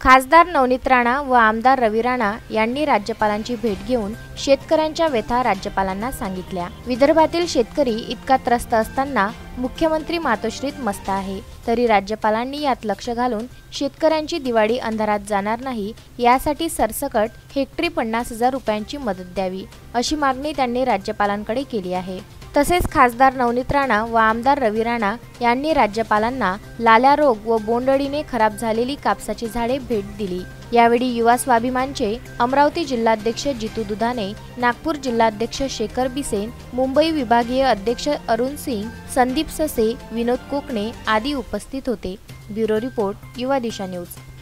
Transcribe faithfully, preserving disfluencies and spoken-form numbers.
खासदार नवनीत राणा व आमदार रवि राणा यांनी राज्यपालांची भेट घेऊन शेतकऱ्यांच्या व्यथा राज्यपालांना सांगितल्या। विदर्भातील शेतकरी इतका त्रस्त असताना मुख्यमंत्री मातोश्रीत मस्त आहे, तरी राज्यपालांनी यात लक्ष घालून शेतकऱ्यांची दिवाळी अंधारात जाणार नाही यासाठी सरसकट हेक्टरी पन्नास हजार रुपयांची मदत द्यावी अशी मागणी त्यांनी राज्यपालांकडे केली आहे। तसेच खासदार नवनीत राणा व आमदार रवि राणा यांनी राज्यपालांना लाल्या रोग व बोंडळीने खराब झालेली कापसाची झाडे भेट दिली। यावेळी युवा स्वाभिमानचे अमरावती जिल्हाध्यक्ष जितू दुधाने, नागपूर जिल्हाध्यक्ष शेखर बिसेन, मुंबई विभागीय अध्यक्ष अरुण सिंह, संदीप ससे, विनोद कोकणे आदि उपस्थित होते। ब्युरो रिपोर्ट, युवा दिशा न्यूज।